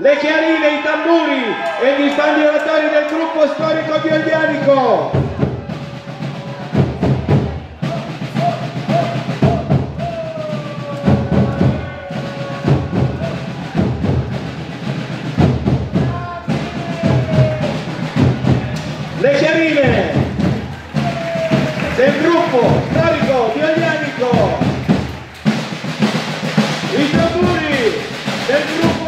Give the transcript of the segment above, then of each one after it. le chiarine, i tamburi e gli standi oratori del gruppo storico di Oglianico. Le chiarine del gruppo storico di Oglianico, i tamburi del gruppo.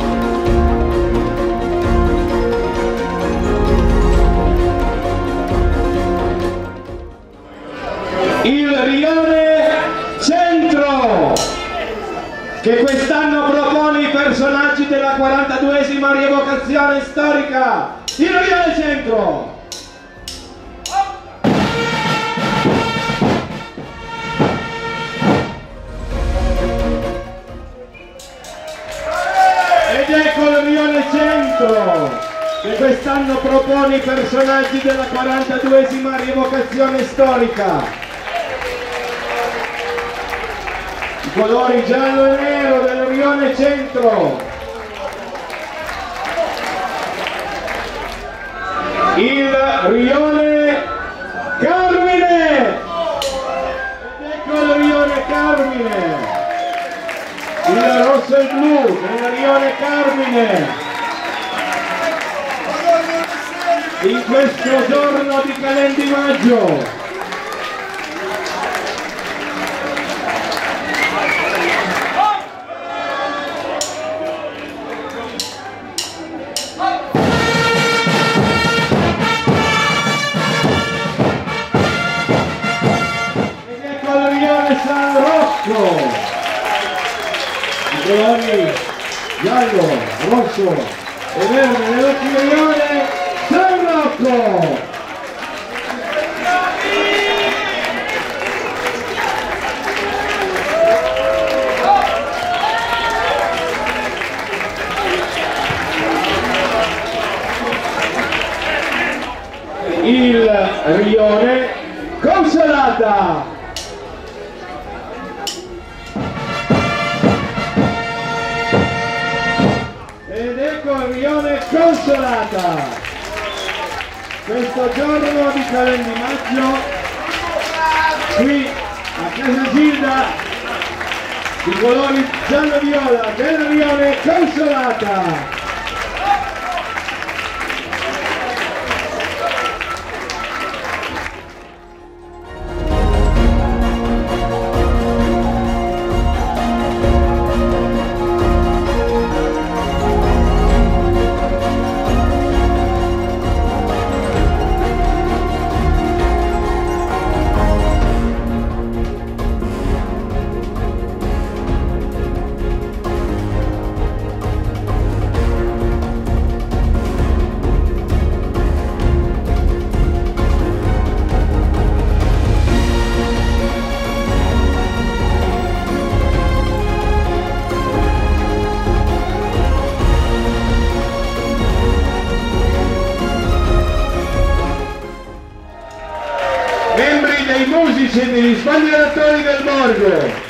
Che quest'anno propone i personaggi della 42esima rievocazione storica di Rione Centro. Ed ecco il Rione Centro che quest'anno propone i personaggi della 42esima rievocazione storica. I colori giallo e nero del Rione Centro. Il Rione Carmine. Ed ecco il Rione Carmine. Il rosso e il blu del Rione Carmine. In questo giorno di Calendimaggio. I colori giallo, rosso e verde dell'ultimo Rione San Rocco. Il Rione Consolata. Consolata. Ed ecco Rione Consolata. Questo giorno di Calendimaggio qui a Casa Gilda, i colori giallo-viola della Rione Consolata. Dei musici e degli sbandieratori del borgo.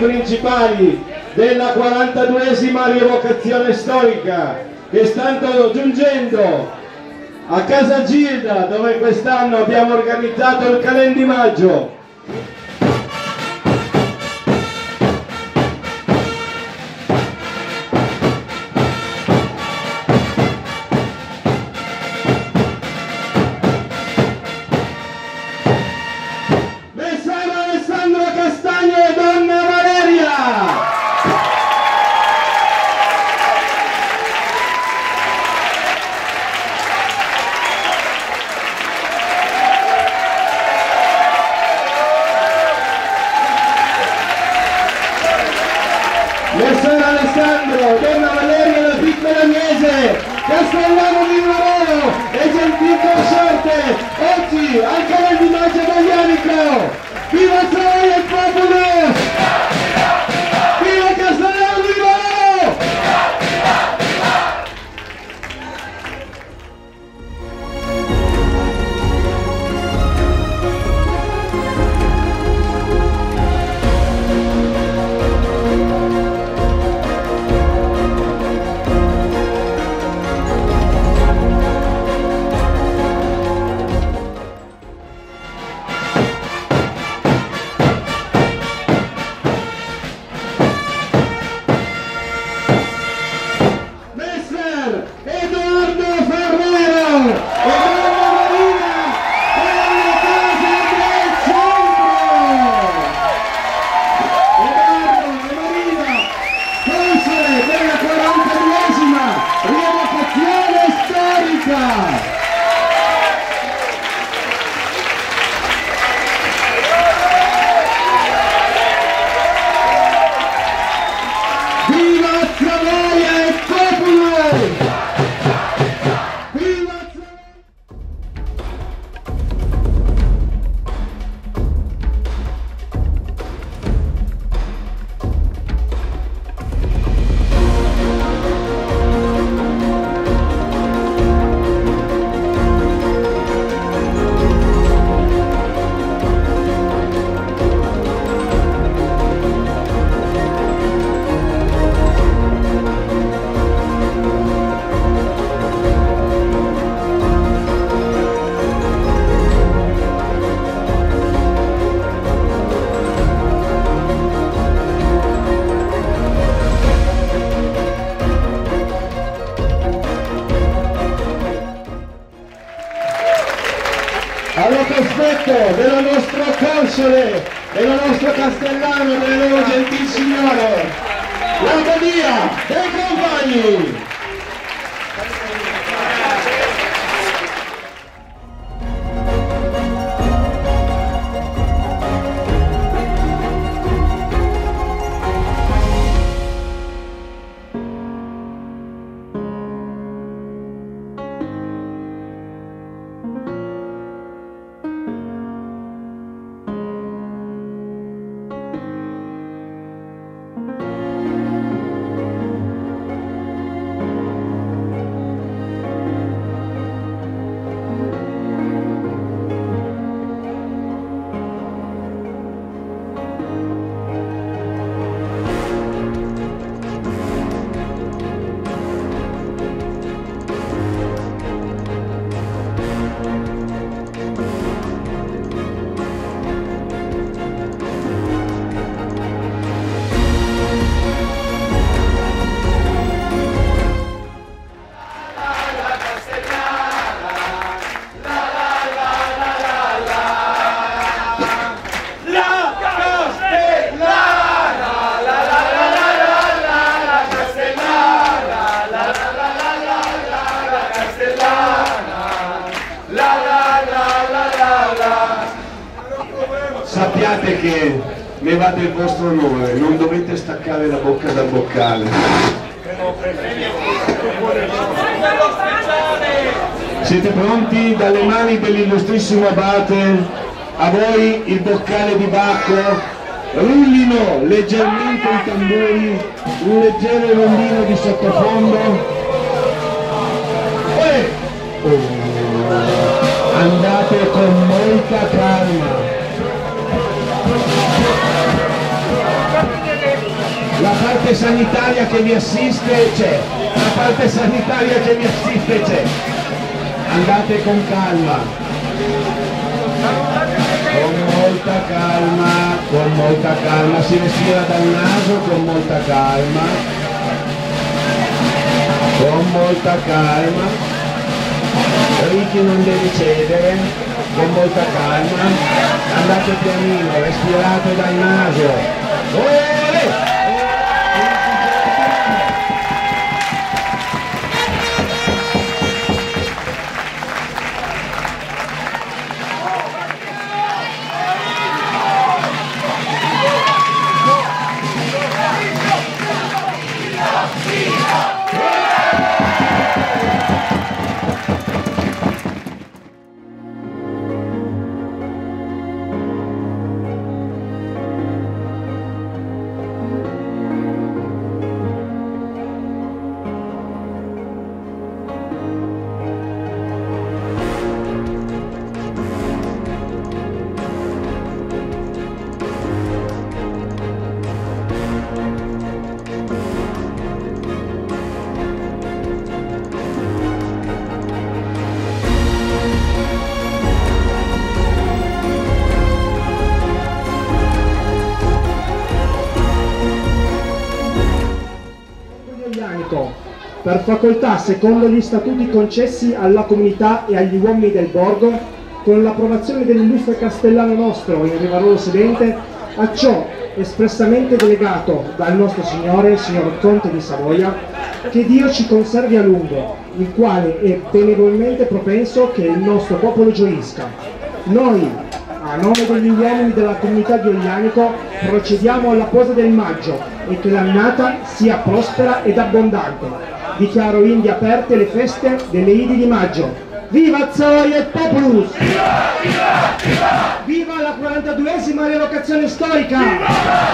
Principali della 42esima rievocazione storica che stanno giungendo a Casa Gilda, dove quest'anno abbiamo organizzato il Calendimaggio. Donna Valeria la piccola Miese, Castellano di Rivarolo e gentil consorte, oggi al Calendimaggio Oglianico. Viva Savoia e popolo! Viva Castellano di Rivarolo! console e la nostra castellana delle loro gentil signore, la balia dei compagni. Sappiate che ne va del vostro onore, non dovete staccare la bocca dal boccale. Siete pronti? Dalle mani dell'illustrissimo abate, a voi il boccale di Bacco. Rullino leggermente i tamburi, un leggero rondino di sottofondo. Andate con molta calma. La parte sanitaria che vi assiste c'è, la parte sanitaria che vi assiste c'è. Andate con calma, con molta calma, con molta calma, si respira dal naso con molta calma, con molta calma. Ricky non deve cedere, con molta calma. Andate pianino, respirate dal naso. Per facoltà, secondo gli statuti concessi alla comunità e agli uomini del borgo, con l'approvazione dell'illustre castellano nostro in Rivarolo Sedente, a ciò espressamente delegato dal nostro Signore, il Signor Conte di Savoia, che Dio ci conservi a lungo, il quale è benevolmente propenso che il nostro popolo gioisca. Noi, a nome degli uomini della comunità di Oglianico, procediamo alla posa del maggio e che l'annata sia prospera ed abbondante. Dichiaro indi aperte le feste delle Idi di maggio. Viva Zoia e Populus! Viva, viva, viva! Viva la 42esima revocazione storica! Viva!